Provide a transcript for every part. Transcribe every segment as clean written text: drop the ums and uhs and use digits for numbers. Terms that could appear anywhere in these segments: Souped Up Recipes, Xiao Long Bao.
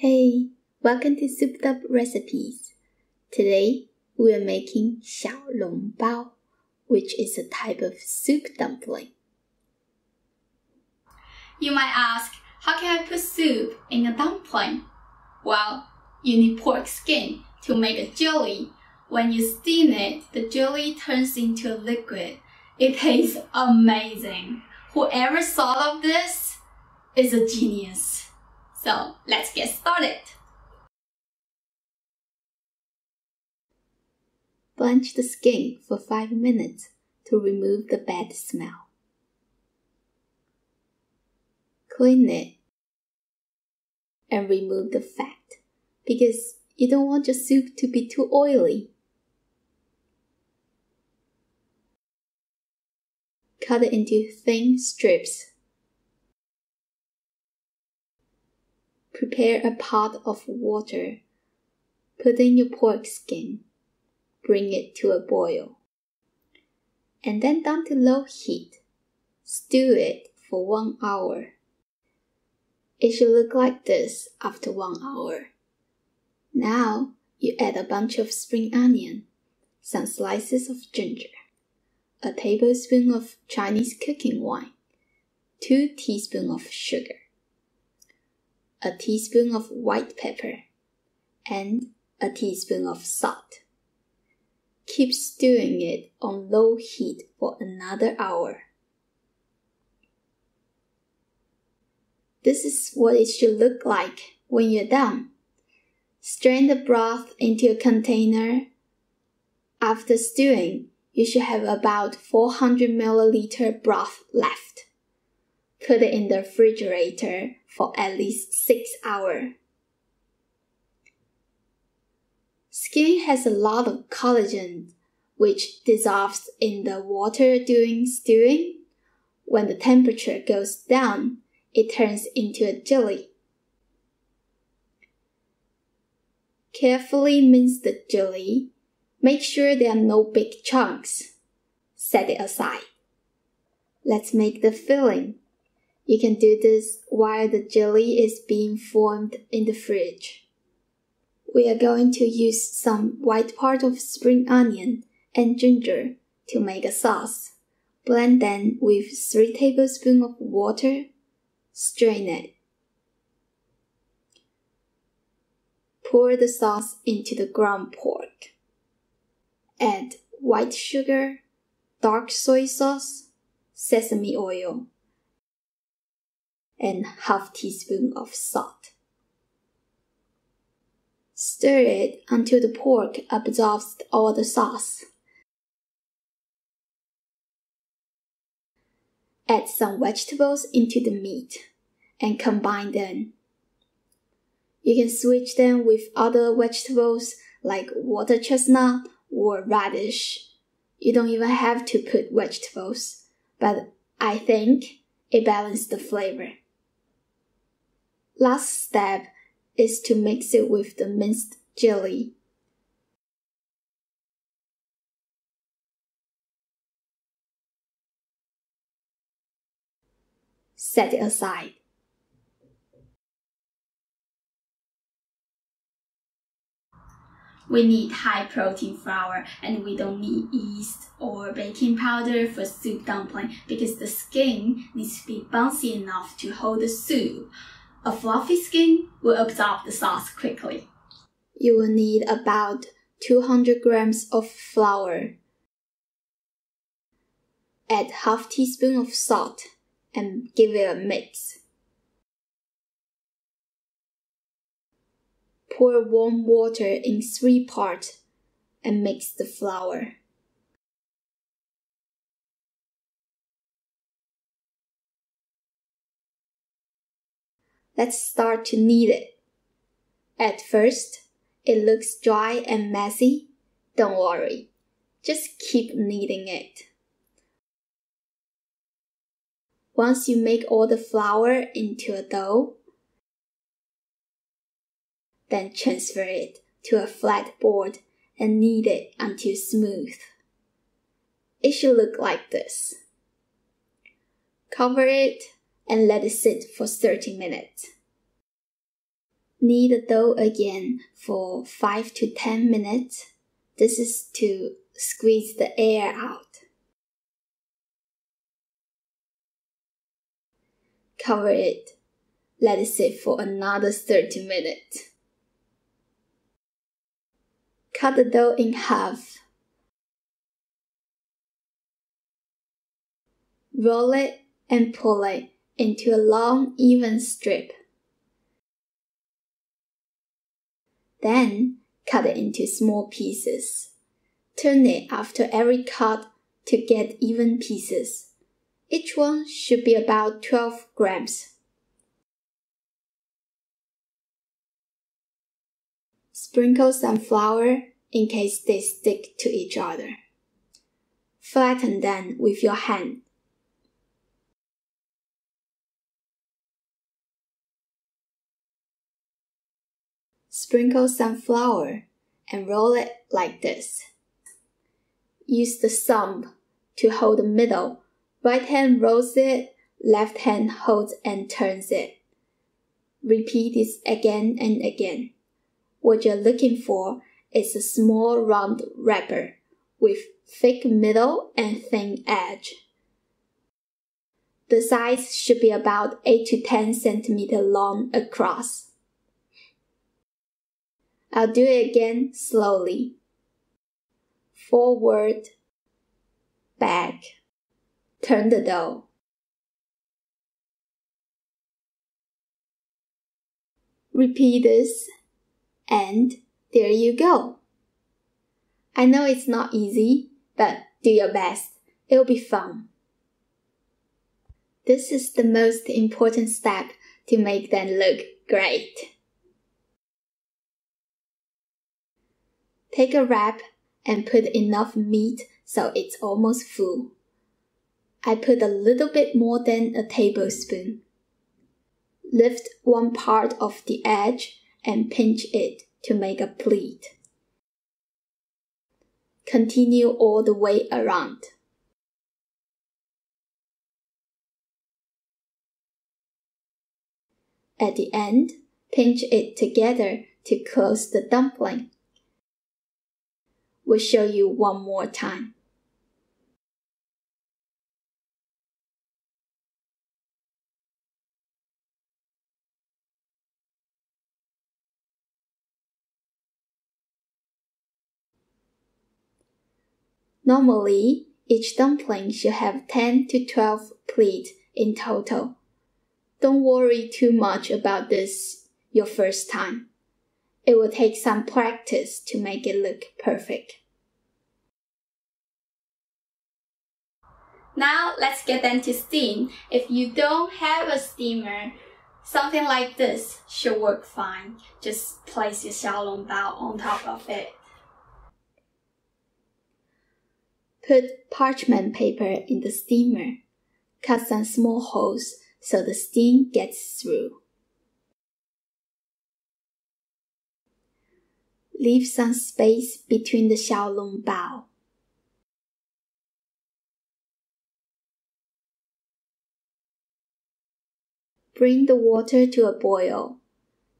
Hey, welcome to Souped Up Recipes. Today we are making Xiao Long Bao, which is a type of soup dumpling. You might ask, how can I put soup in a dumpling? Well, you need pork skin to make a jelly. When you steam it, the jelly turns into a liquid. It tastes amazing. Whoever thought of this is a genius. So let's get started. Blanch the skin for 5 minutes to remove the bad smell. Clean it and remove the fat because you don't want your soup to be too oily. Cut it into thin strips. Prepare a pot of water. Put in your pork skin. Bring it to a boil. And then down to low heat. Stew it for 1 hour. It should look like this after 1 hour. Now you add a bunch of spring onion, some slices of ginger, a tablespoon of Chinese cooking wine, 2 teaspoons of sugar, a teaspoon of white pepper, and a teaspoon of salt. Keep stewing it on low heat for another hour. This is what it should look like when you're done. Strain the broth into a container. After stewing, you should have about 400 ml broth left. Put it in the refrigerator for at least 6 hours. Skin has a lot of collagen, which dissolves in the water during stewing. When the temperature goes down, it turns into a jelly. Carefully mince the jelly. Make sure there are no big chunks. Set it aside. Let's make the filling. You can do this while the jelly is being formed in the fridge. We are going to use some white part of spring onion and ginger to make a sauce. Blend them with 3 tablespoons of water. Strain it. Pour the sauce into the ground pork. Add white sugar, dark soy sauce, sesame oil, and 1/2 teaspoon of salt. Stir it until the pork absorbs all the sauce. Add some vegetables into the meat and combine them. You can switch them with other vegetables like water chestnut or radish. You don't even have to put vegetables, but I think it balances the flavor. Last step is to mix it with the minced jelly. Set it aside. We need high protein flour, and we don't need yeast or baking powder for soup dumpling because the skin needs to be bouncy enough to hold the soup. A fluffy skin will absorb the sauce quickly. You will need about 200 grams of flour. Add 1/2 teaspoon of salt and give it a mix. Pour warm water in 3 parts and mix the flour. Let's start to knead it. At first, it looks dry and messy. Don't worry, just keep kneading it. Once you make all the flour into a dough, then transfer it to a flat board and knead it until smooth. It should look like this. Cover it and let it sit for 30 minutes. Knead the dough again for 5 to 10 minutes. This is to squeeze the air out. Cover it. Let it sit for another 30 minutes. Cut the dough in half. Roll it and pull it into a long, even strip. Then, cut it into small pieces. Turn it after every cut to get even pieces. Each one should be about 12 grams. Sprinkle some flour in case they stick to each other. Flatten them with your hand. Sprinkle some flour and roll it like this. Use the thumb to hold the middle. Right hand rolls it, left hand holds and turns it. Repeat this again and again. What you're looking for is a small round wrapper with thick middle and thin edge. The size should be about 8 to 10 centimeters long across. I'll do it again slowly. Forward, back, turn the dough. Repeat this. And there you go. I know it's not easy, but do your best. It'll be fun. This is the most important step to make them look great. Take a wrap and put enough meat so it's almost full. I put a little bit more than a tablespoon. Lift one part of the edge and pinch it to make a pleat. Continue all the way around. At the end, pinch it together to close the dumpling. We'll show you one more time. Normally, each dumpling should have 10 to 12 pleats in total. Don't worry too much about this your first time. It will take some practice to make it look perfect. Now let's get them to steam. If you don't have a steamer, something like this should work fine. Just place your Xiao Long Bao on top of it. Put parchment paper in the steamer. Cut some small holes so the steam gets through. Leave some space between the Xiao Long Bao. Bring the water to a boil.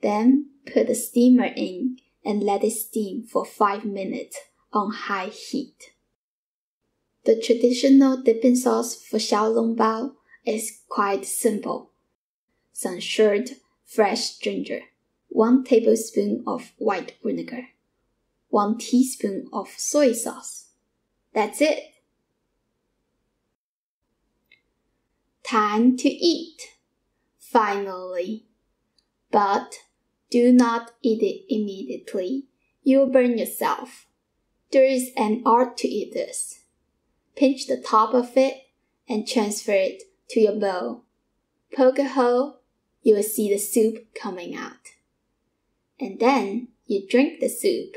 Then put the steamer in and let it steam for 5 minutes on high heat. The traditional dipping sauce for Xiao Long Bao is quite simple. Some short, fresh ginger, 1 tablespoon of white vinegar, 1 teaspoon of soy sauce. That's it. Time to eat, finally. But do not eat it immediately. You'll burn yourself. There is an art to eat this. Pinch the top of it and transfer it to your bowl. Poke a hole, you will see the soup coming out. And then you drink the soup.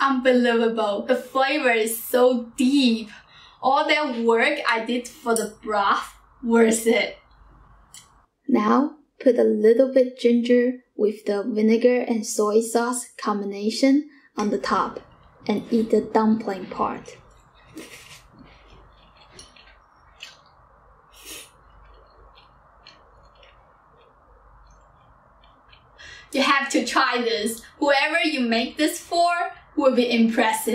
Unbelievable! The flavor is so deep. All that work I did for the broth, worth it. Now, put a little bit ginger with the vinegar and soy sauce combination on the top and eat the dumpling part. You have to try this. Whoever you make this for will be impressed.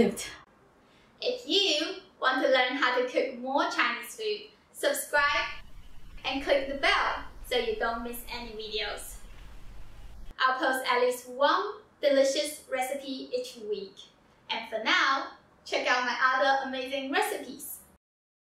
If you want to learn how to cook more Chinese food, subscribe and click the bell so you don't miss any videos. I'll post at least one delicious recipe each week. And for now, check out my other amazing recipes.